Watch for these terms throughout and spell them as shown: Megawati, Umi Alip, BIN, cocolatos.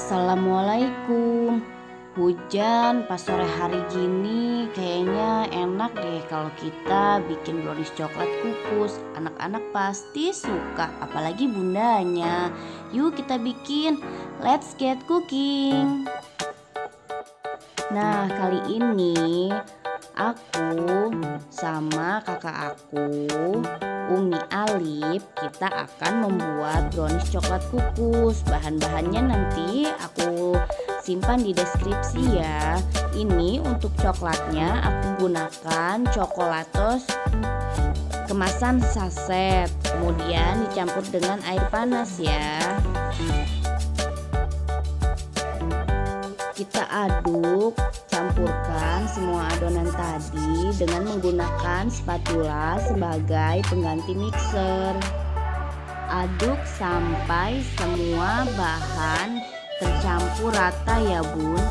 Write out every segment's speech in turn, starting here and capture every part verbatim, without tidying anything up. Assalamualaikum. Hujan pas sore hari gini kayaknya enak deh kalau kita bikin brownies coklat kukus. Anak-anak pasti suka, apalagi bundanya. Yuk kita bikin, let's get cooking. Nah, kali ini aku sama kakak aku Umi Alip, kita akan membuat brownies coklat kukus. Bahan-bahannya nanti aku simpan di deskripsi ya. Ini untuk coklatnya aku gunakan cocolatos kemasan saset, kemudian dicampur dengan air panas ya. Kita aduk, campurkan semua adonan tadi dengan menggunakan spatula sebagai pengganti mixer. Aduk sampai semua bahan tercampur rata ya bun.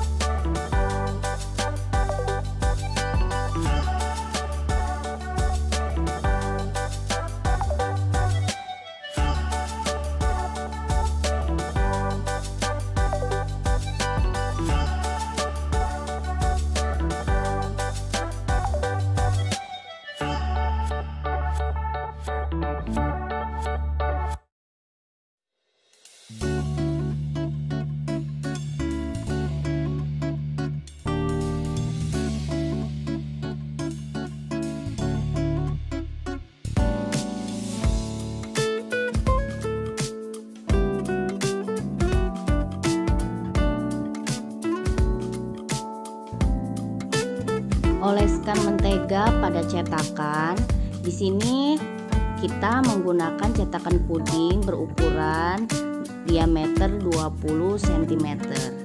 Oleskan mentega pada cetakan. Di sini kita menggunakan cetakan puding berukuran diameter dua puluh sentimeter.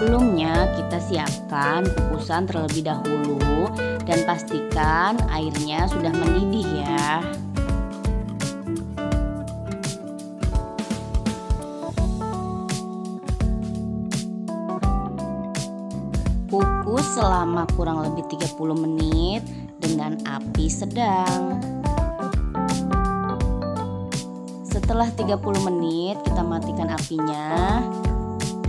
Sebelumnya kita siapkan kukusan terlebih dahulu dan pastikan airnya sudah mendidih ya. Kukus selama kurang lebih tiga puluh menit dengan api sedang. Setelah tiga puluh menit kita matikan apinya.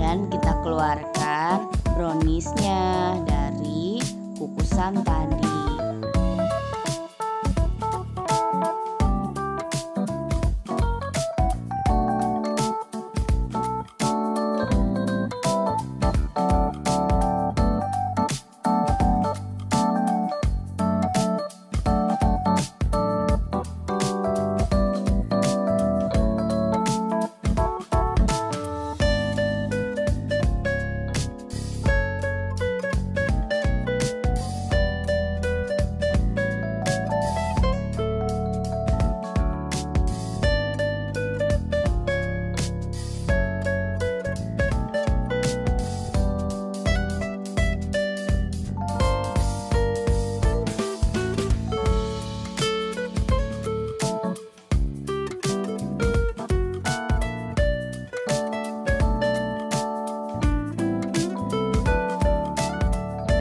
Dan kita keluarkan browniesnya dari kukusan tadi.